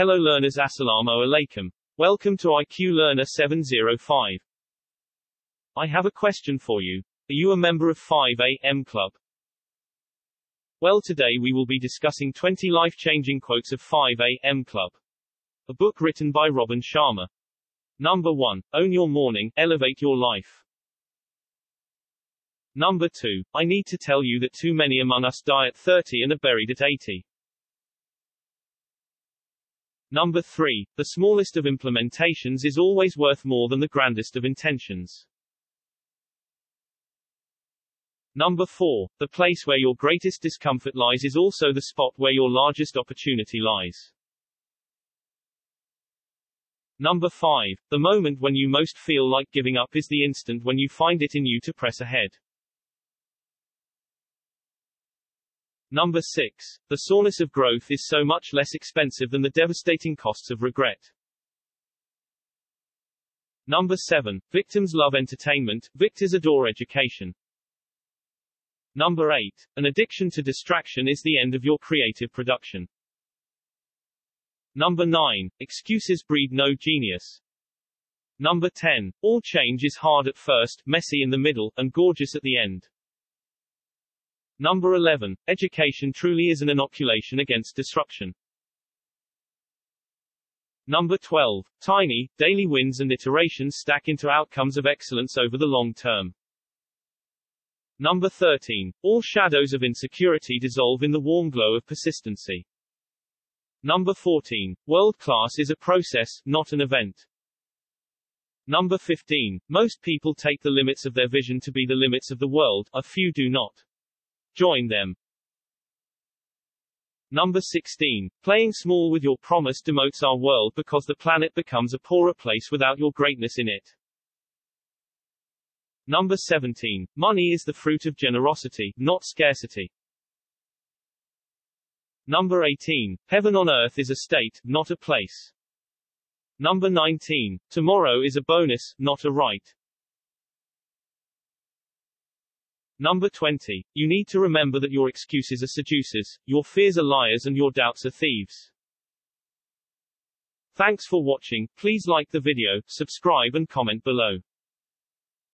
Hello learners, assalamu alaikum. Welcome to IQ Learner 705. I have a question for you. Are you a member of 5AM Club? Well, today we will be discussing 20 life-changing quotes of 5AM Club, a book written by Robin Sharma. Number 1. Own your morning, elevate your life. Number 2. I need to tell you that too many among us die at 30 and are buried at 80. Number 3. The smallest of implementations is always worth more than the grandest of intentions. Number 4. The place where your greatest discomfort lies is also the spot where your largest opportunity lies. Number 5. The moment when you most feel like giving up is the instant when you find it in you to press ahead. Number 6. The soreness of growth is so much less expensive than the devastating costs of regret. Number 7. Victims love entertainment, victors adore education. Number 8. An addiction to distraction is the end of your creative production. Number 9. Excuses breed no genius. Number 10. All change is hard at first, messy in the middle, and gorgeous at the end. Number 11. Education truly is an inoculation against disruption. Number 12. Tiny, daily wins and iterations stack into outcomes of excellence over the long term. Number 13. All shadows of insecurity dissolve in the warm glow of persistency. Number 14. World class is a process, not an event. Number 15. Most people take the limits of their vision to be the limits of the world, a few do not. Join them. Number 16. Playing small with your promise demotes our world because the planet becomes a poorer place without your greatness in it. Number 17. Money is the fruit of generosity, not scarcity. Number 18. Heaven on earth is a state, not a place. Number 19. Tomorrow is a bonus, not a right. Number 20. You need to remember that your excuses are seducers, your fears are liars and your doubts are thieves. Thanks for watching. Please like the video, subscribe and comment below.